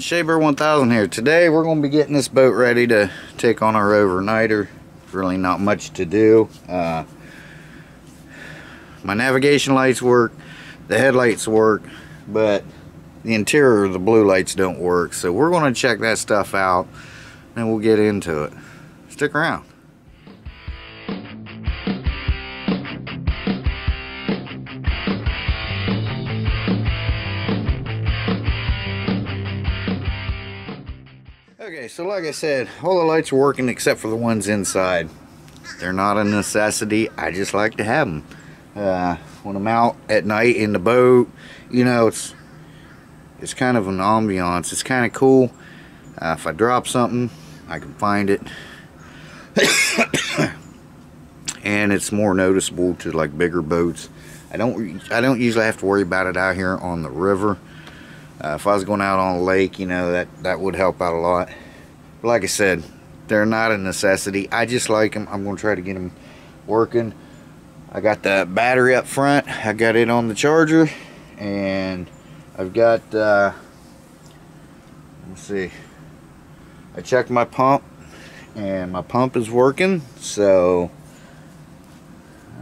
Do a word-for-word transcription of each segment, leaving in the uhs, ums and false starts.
everyone, Shaber one thousand here. Today we're going to be getting this boat ready to take on our overnighter. Really not much to do. Uh, my navigation lights work, the headlights work, but the interior of the blue lights don't work. So we're going to check that stuff out and we'll get into it. Stick around. Okay, so like I said, all the lights are working except for the ones inside. They're not a necessity, I just like to have them. Uh, when I'm out at night in the boat, you know, it's it's kind of an ambiance. It's kind of cool. Uh, if I drop something, I can find it. And it's more noticeable to like bigger boats. I don't, I don't usually have to worry about it out here on the river. Uh, if I was going out on a lake, you know, that, that would help out a lot. But like I said, they're not a necessity. I just like them. I'm going to try to get them working. I got the battery up front. I got it on the charger. And I've got, uh, let's see. I checked my pump. And my pump is working. So,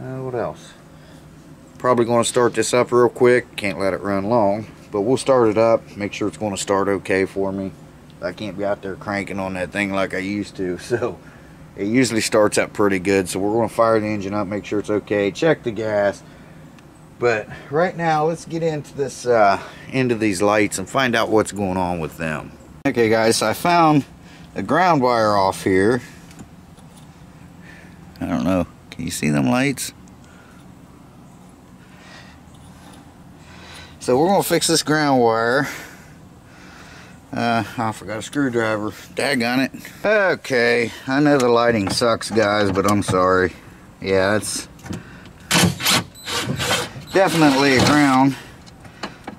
uh, what else? Probably going to start this up real quick. Can't let it run long. But we'll start it up, make sure it's going to start okay for me. I can't be out there cranking on that thing like I used to. So it usually starts up pretty good. So we're going to fire the engine up, make sure it's okay, check the gas. But right now, let's get into this, uh, into these lights and find out what's going on with them. Okay, guys, so I found a ground wire off here. I don't know. Can you see them lights? So we're going to fix this ground wire. Uh, I forgot a screwdriver. Daggone it. Okay, I know the lighting sucks, guys, but I'm sorry. Yeah, it's definitely a ground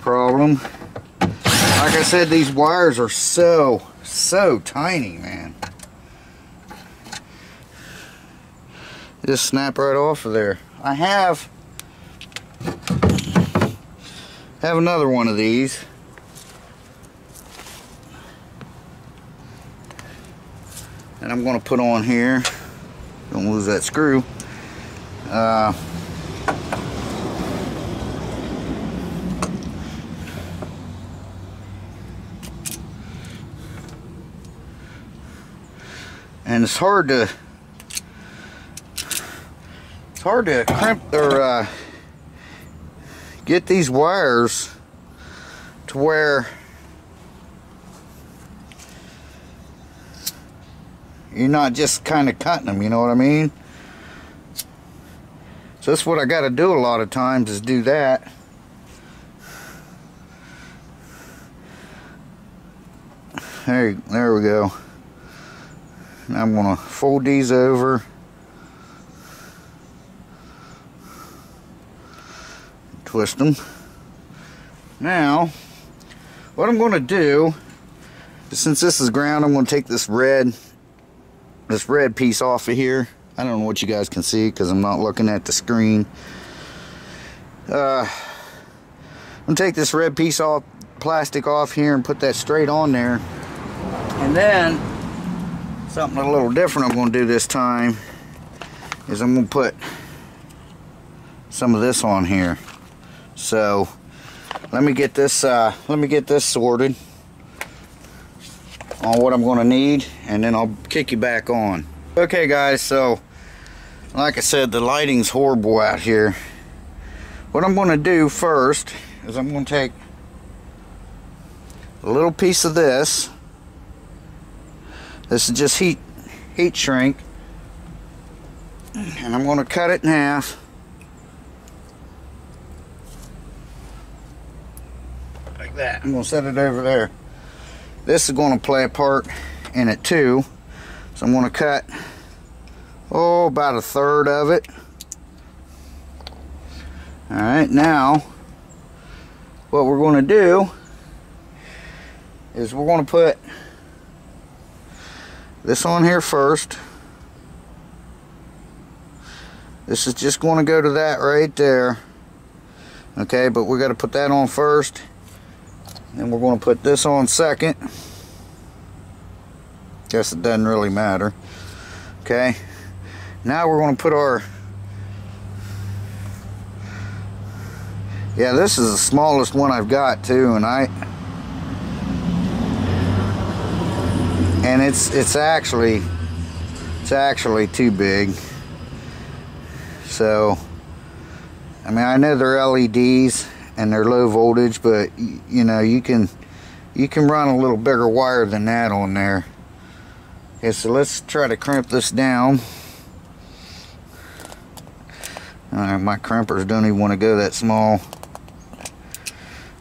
problem. Like I said, these wires are so, so tiny, man. Just snap right off of there. I have... have another one of these. And I'm going to put on here. Don't lose that screw. Uh, and it's hard to... It's hard to crimp or... Uh, get these wires to where you're not just kind of cutting them, you know what I mean? So that's what I got to do a lot of times, is do that. There, there we go. Now I'm going to fold these over. Twist them. Now, what I'm going to do, since this is ground, I'm going to take this red, this red piece off of here. I don't know what you guys can see because I'm not looking at the screen. Uh, I'm going to take this red piece off, plastic off here, and put that straight on there. And then, something a little different I'm going to do this time is I'm going to put some of this on here. So let me get this uh, let me get this sorted on what I'm going to need, and then I'll kick you back on. Okay, guys, so like I said, the lighting's horrible out here. What I'm going to do first is I'm going to take a little piece of this. This is just heat heat shrink, and I'm going to cut it in half. That. I'm going to set it over there. This is going to play a part in it too. So I'm going to cut, oh, about a third of it. Alright, now what we're going to do is we're going to put this on here first. This is just going to go to that right there. Okay, but we got to put that on first. and we're going to put this on second. Guess it doesn't really matter. Okay, now we're going to put our, yeah, this is the smallest one I've got too, and I and it's it's actually it's actually too big. So I mean, I know they're L E Ds and they're low voltage, but you know, you can you can run a little bigger wire than that on there. Okay, so let's try to crimp this down. Uh, my crimpers don't even want to go that small.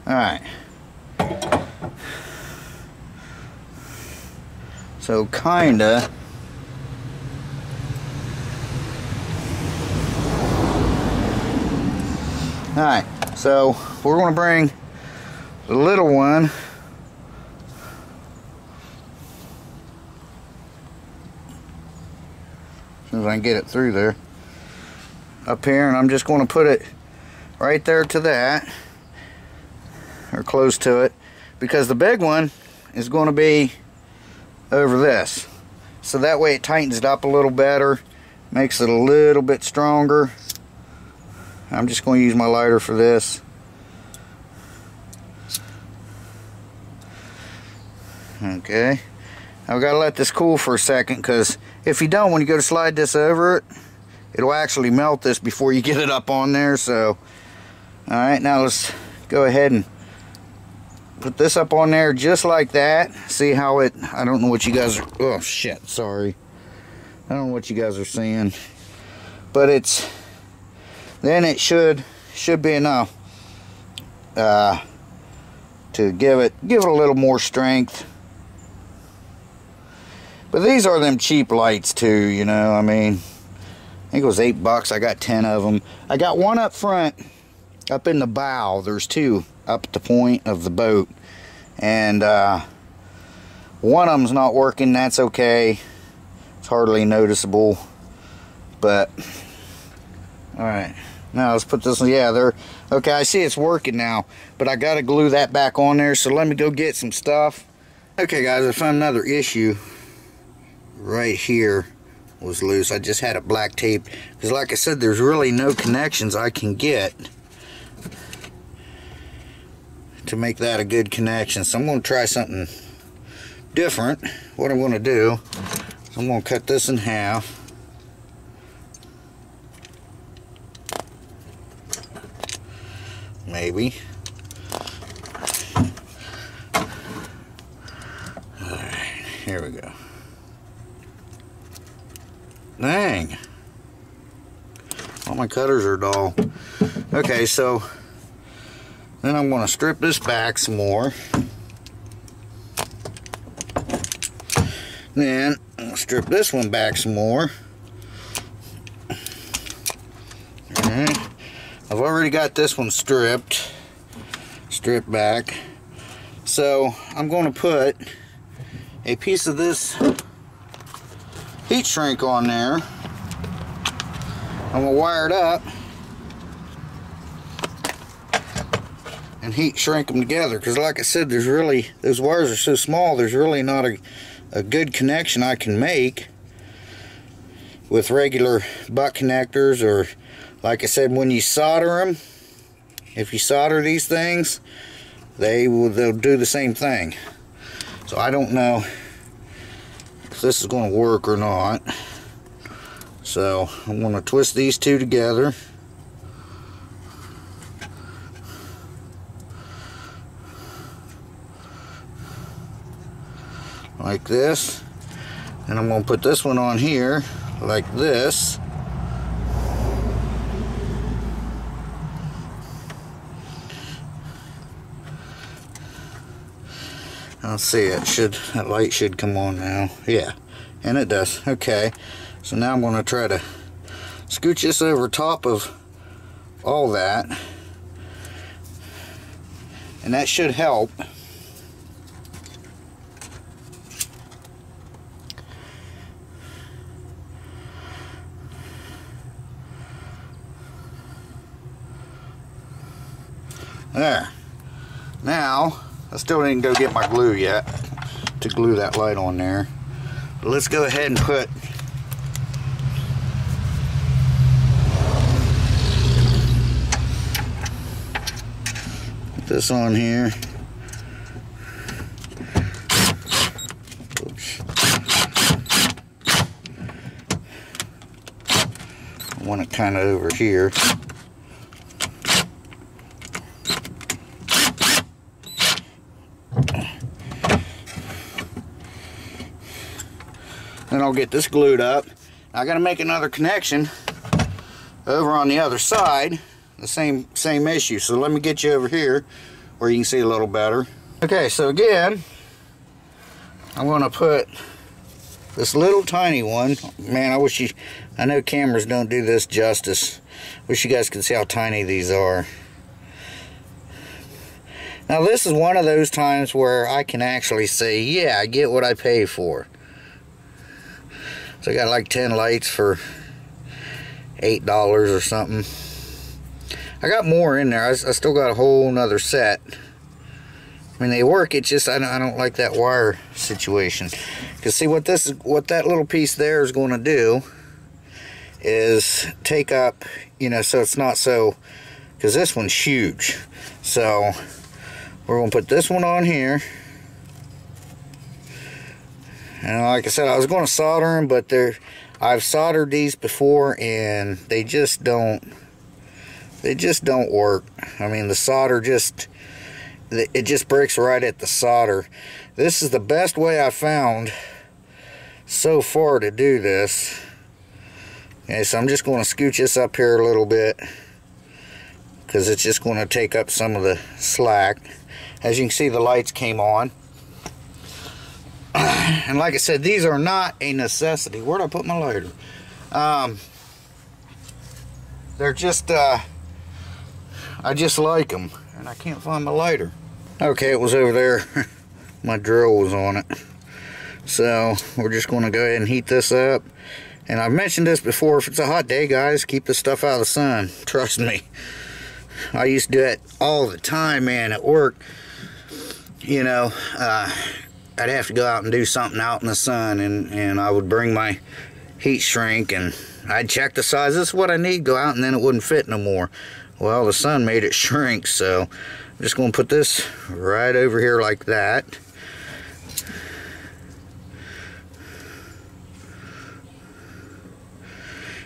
Alright. So kinda. Alright, so we're going to bring the little one as soon as I can get it through there up here, and I'm just going to put it right there to that, or close to it, because the big one is going to be over this, so that way it tightens it up a little better, makes it a little bit stronger. I'm just going to use my lighter for this. Okay, I've got to let this cool for a second, because if you don't, when you go to slide this over it, it'll actually melt this before you get it up on there. So alright, now let's go ahead and put this up on there just like that. See how it, I don't know what you guys are, oh shit, sorry, I don't know what you guys are seeing, but it's, then it should should be enough uh, to give it give it a little more strength. But these are them cheap lights too, you know, I mean, I think it was eight bucks. I got ten of them. I got one up front, up in the bow. There's two up at the point of the boat, and uh, one of them's not working. That's okay. It's hardly noticeable. But all right, now let's put this. Yeah, there. Okay, I see it's working now. But I got to glue that back on there. So let me go get some stuff. Okay, guys, I found another issue right here. Was loose. I just had it black taped because, like I said, there's really no connections I can get to make that a good connection. So I'm going to try something different. What I'm going to do is I'm going to cut this in half. Maybe. All right, here we go. Dang, all my cutters are dull. Okay, so then I'm going to strip this back some more, then I'll strip this one back some more. All right, I've already got this one stripped stripped back, so I'm going to put a piece of this heat shrink on there. I'm gonna wire it up and heat shrink them together, because like I said, there's really, those wires are so small, there's really not a, a good connection I can make with regular butt connectors. Or like I said, when you solder them, if you solder these things, they will they'll do the same thing. So I don't know this is going to work or not, so I'm going to twist these two together. Like this, and I'm going to put this one on here like this. Let's see, it should, that light should come on now. Yeah, and it does. Okay, so now I'm going to try to scooch this over top of all that, and that should help. There. Now I still didn't go get my glue yet to glue that light on there. But let's go ahead and put this on here. Oops. I want it kind of over here. Then I'll get this glued up. I gotta make another connection over on the other side. The same same issue. So let me get you over here where you can see a little better. Okay, so again, I'm gonna put this little tiny one. Man, I wish you, I know cameras don't do this justice. Wish you guys could see how tiny these are. Now this is one of those times where I can actually say, yeah, I get what I pay for. So I got like ten lights for eight dollars or something. I got more in there. I, I still got a whole nother set. I mean, they work. It's just I don't, I don't like that wire situation. Because see what this, what that little piece there is going to do is take up, you know, so it's not so. Because this one's huge. So we're going to put this one on here. And like I said, I was going to solder them, but they're, I've soldered these before, and they just don't. They just don't work. I mean, the solder just, it just breaks right at the solder. This is the best way I found so far to do this. Okay, so I'm just going to scooch this up here a little bit because it's just going to take up some of the slack. As you can see, the lights came on. And like I said, these are not a necessity. Where'd I put my lighter? Um, they're just, uh, I just like them, and I can't find my lighter. Okay, it was over there. My drill was on it. So we're just going to go ahead and heat this up. And I've mentioned this before, if it's a hot day, guys, keep this stuff out of the sun. Trust me. I used to do it all the time, man, at work. You know, uh, I'd have to go out and do something out in the sun, and, and I would bring my heat shrink, and I'd check the size. This is what I need. Go out, and then it wouldn't fit no more. Well, the sun made it shrink, so I'm just going to put this right over here like that.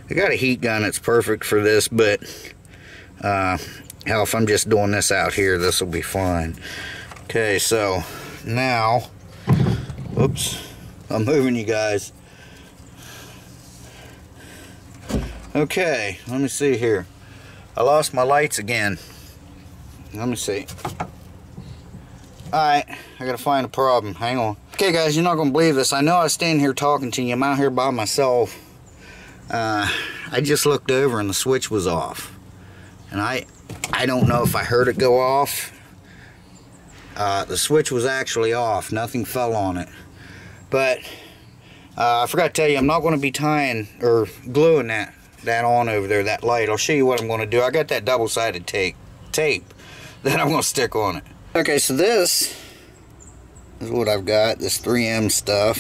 I got a heat gun that's perfect for this, but uh, hell, if I'm just doing this out here, this will be fine. Okay, so now, oops, I'm moving you guys. Okay, let me see here. I lost my lights again. Let me see. Alright, I gotta find a problem. Hang on. Okay, guys, you're not gonna believe this. I know I stand here talking to you. I'm out here by myself. Uh, I just looked over and the switch was off. And I, I don't know if I heard it go off. Uh, the switch was actually off. Nothing fell on it. But uh, I forgot to tell you, I'm not gonna be tying or gluing that. that on over there, that light. I'll show you what I'm going to do. I got that double-sided tape tape that I'm going to stick on it. Okay, so this is what I've got, this three M stuff.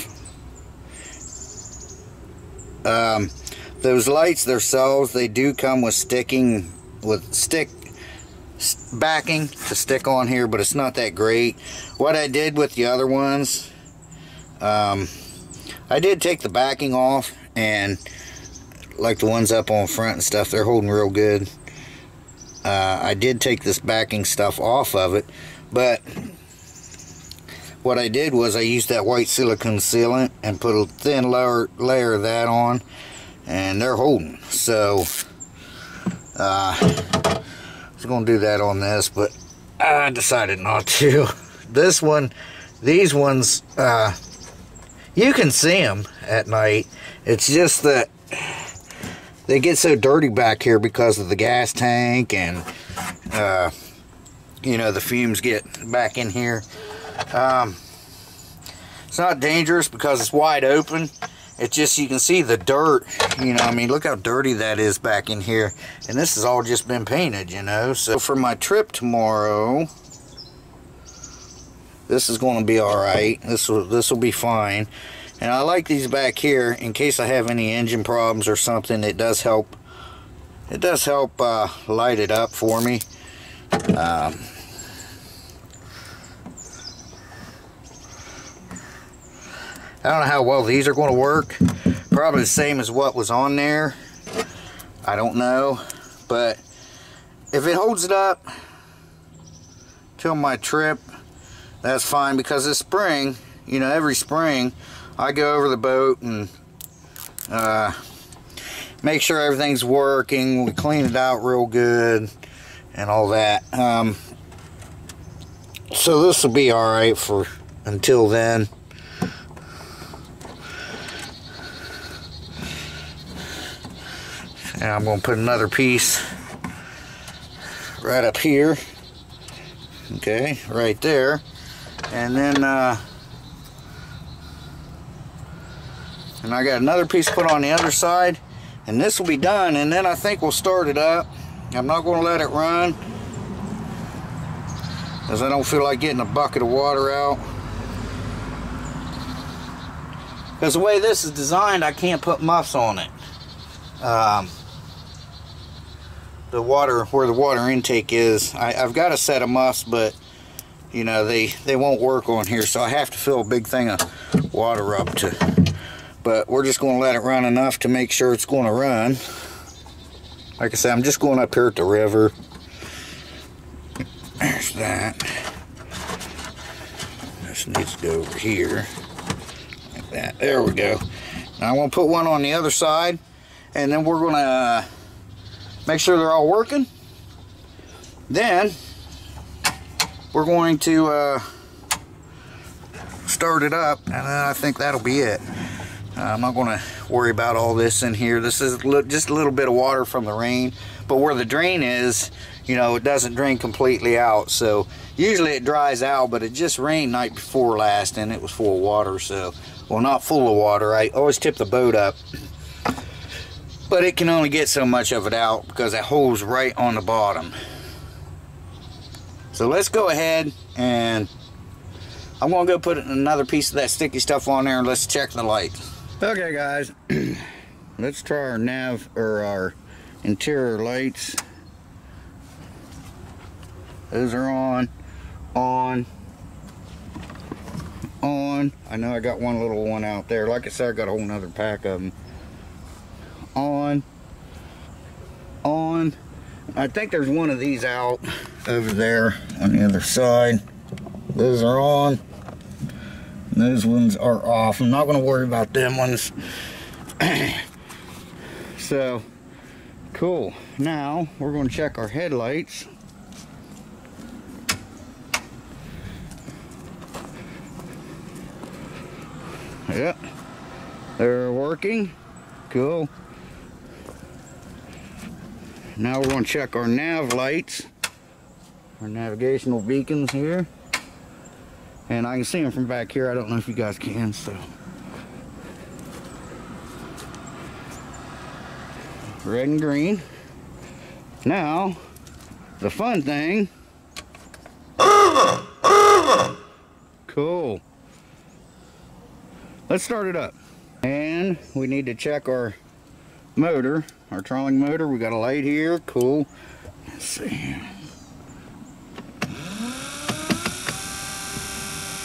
Um, those lights themselves, they do come with sticking, with stick backing to stick on here, but it's not that great. What I did with the other ones, um, I did take the backing off, and like the ones up on front and stuff, they're holding real good. Uh, I did take this backing stuff off of it, but what I did was I used that white silicone sealant and put a thin layer, layer of that on, and they're holding. So uh, I was going to do that on this, but I decided not to. This one, these ones, uh, you can see them at night. It's just that they get so dirty back here because of the gas tank, and uh, you know, the fumes get back in here. Um, it's not dangerous because it's wide open. It's just you can see the dirt, you know, I mean, look how dirty that is back in here. And this has all just been painted, you know. So for my trip tomorrow, This is going to be all right. This will this will be fine. And I like these back here in case I have any engine problems or something. It does help. It does help uh, light it up for me. Um, I don't know how well these are going to work. Probably the same as what was on there. I don't know, but if it holds it up till my trip, that's fine, because this spring, you know, every spring I go over the boat and uh, make sure everything's working. We clean it out real good and all that. Um, so this will be all right for until then. And I'm going to put another piece right up here. Okay, right there. And then uh, and I got another piece put on the other side. And this will be done. And then I think we'll start it up. I'm not going to let it run, because I don't feel like getting a bucket of water out. Because the way this is designed, I can't put muffs on it. Um, the water, where the water intake is, I, I've got a set of muffs, but you know, they they won't work on here, so I have to fill a big thing of water up to. But we're just going to let it run enough to make sure it's going to run. Like I said, I'm just going up here at the river. There's that. This needs to go over here like that. There we go. Now I'm going to put one on the other side, and then we're going to uh, make sure they're all working. Then we're going to uh, start it up, and then I think that'll be it. Uh, I'm not going to worry about all this in here. This is just a little bit of water from the rain, but where the drain is, you know, it doesn't drain completely out. So usually it dries out, but it just rained night before last, and it was full of water. So, well, not full of water. I always tip the boat up, but it can only get so much of it out because that hole's right on the bottom. So let's go ahead, and I'm gonna go put another piece of that sticky stuff on there, and let's check the light. Okay guys, let's try our nav or our interior lights. Those are on, on, on. I know I got one little one out there. Like I said, I got a whole nother pack of them. On, on. I think there's one of these out over there on the other side. Those are on. Those ones are off. I'm not going to worry about them ones. So, cool. Now we're going to check our headlights. Yep, they're working. Cool. Now we're going to check our nav lights, our navigational beacons here, and I can see them from back here. I don't know if you guys can, so red and green. Now the fun thing. Cool. Let's start it up, and we need to check our motor, our trolling motor. We got a light here. Cool. Let's see.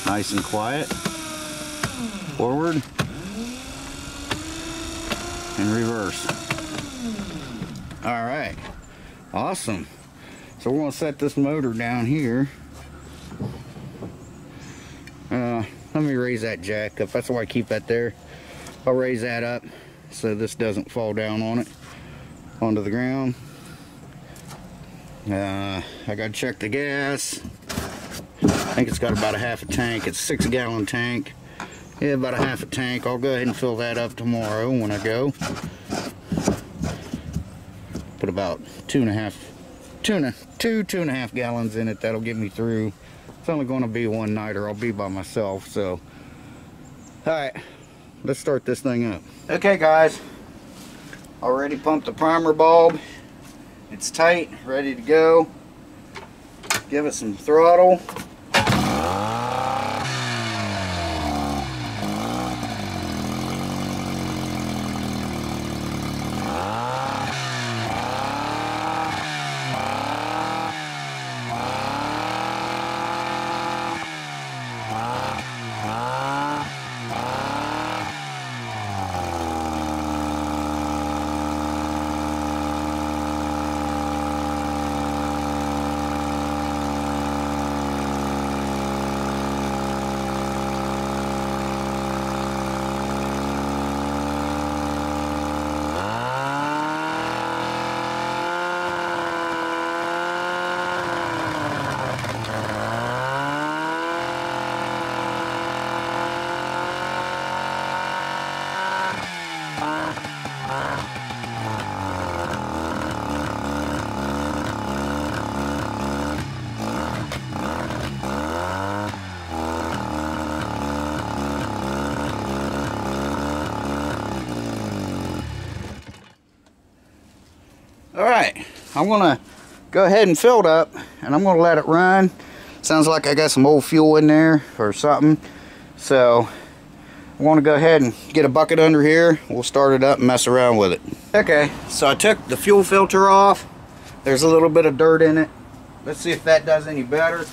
Nice and quiet. Forward and reverse. All right. Awesome. So we're going to set this motor down here. Uh, let me raise that jack up. That's why I keep that there. I'll raise that up so this doesn't fall down on it, onto the ground. Uh, I gotta check the gas. I think it's got about a half a tank. It's a six gallon tank. Yeah, about a half a tank. I'll go ahead and fill that up tomorrow when I go. Put about two and a half, two and a, two, two and a half gallons in it. That'll get me through. It's only gonna be one night, or I'll be by myself, so. All right. Let's start this thing up. Okay guys, already pumped the primer bulb. It's tight, ready to go. Give it some throttle. I'm gonna go ahead and fill it up and I'm gonna let it run. Sounds like I got some old fuel in there or something. So I want to go ahead and get a bucket under here. We'll start it up and mess around with it. Okay, so I took the fuel filter off. There's a little bit of dirt in it. Let's see if that does any better.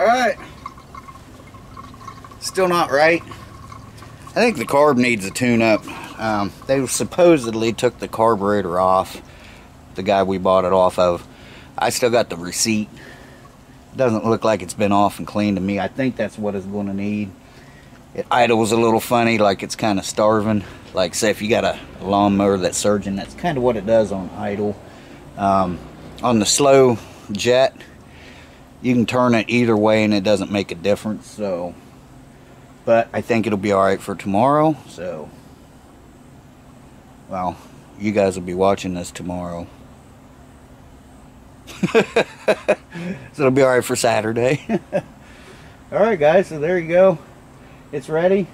Alright, still not right. I think the carb needs a tune-up. Um, they supposedly took the carburetor off, the guy we bought it off of. I still got the receipt. Doesn't look like it's been off and clean to me. I think that's what it's going to need. It idles a little funny, like it's kind of starving. Like say if you got a lawnmower that's surging, that's kind of what it does on idle. Um, on the slow jet, you can turn it either way and it doesn't make a difference. So, but I think it'll be all right for tomorrow. So, well, you guys will be watching this tomorrow. So it'll be all right for Saturday. All right, guys. So there you go. It's ready.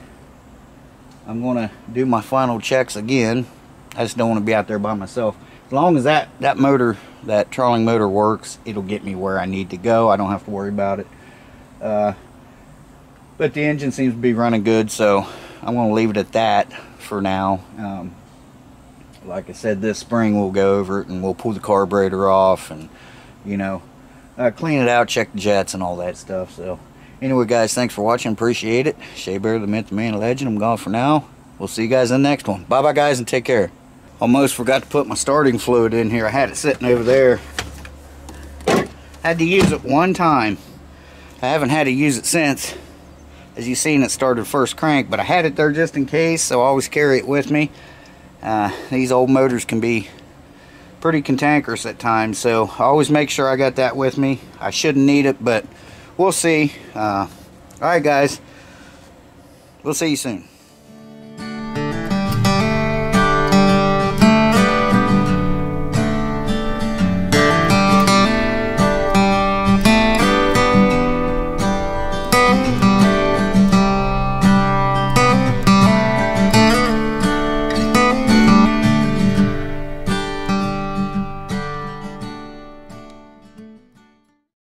I'm gonna do my final checks again. I just don't want to be out there by myself. As long as that that motor, that trolling motor works, it'll get me where I need to go. I don't have to worry about it. Uh, but the engine seems to be running good, so I'm going to leave it at that for now. Um, like I said, this spring we'll go over it and we'll pull the carburetor off and, you know, uh, clean it out, check the jets and all that stuff. So anyway, guys, thanks for watching. Appreciate it. Shaber, the myth, the man, the legend. I'm gone for now. We'll see you guys in the next one. Bye-bye, guys, and take care. Almost forgot to put my starting fluid in here. I had it sitting over there. Had to use it one time. I haven't had to use it since. As you've seen, it started first crank, but I had it there just in case, so I always carry it with me. Uh, these old motors can be pretty cantankerous at times, so I always make sure I got that with me. I shouldn't need it, but we'll see. Uh, all right, guys. We'll see you soon.